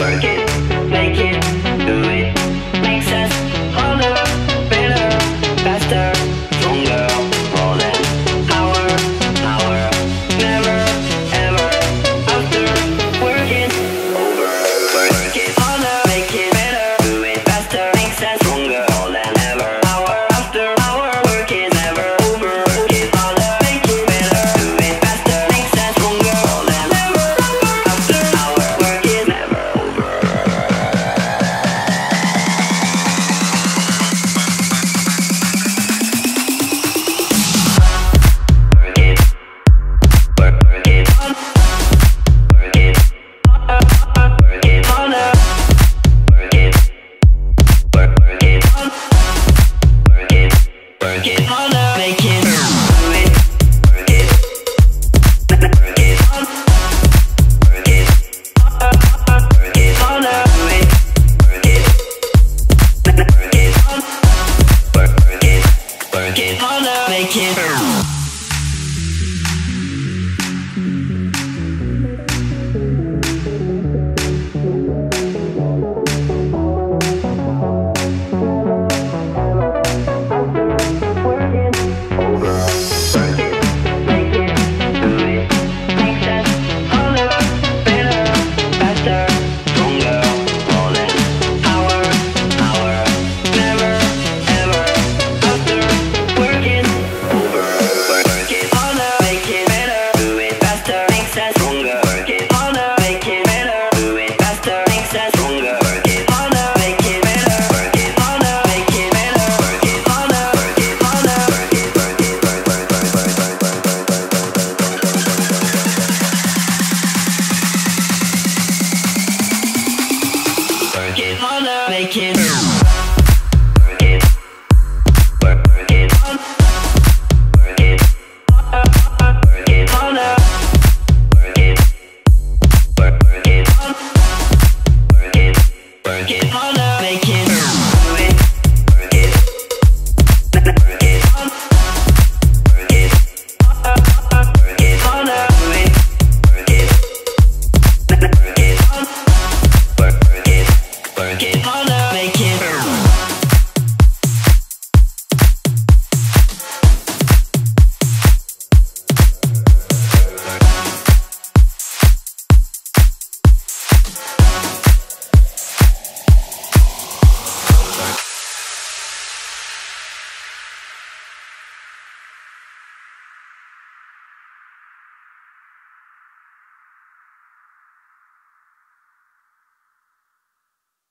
Work it, make it, do it. Makes us harder, better, faster, stronger, more than power. Never, ever, after. Work it, over. Work it harder, make it better, do it faster. Makes us stronger, more than ever. Hour after hour, work it never over. Work it harder, make it better, do it faster. Makes us stronger, more than ever. Hour after hour, work it never. Make it harder, make it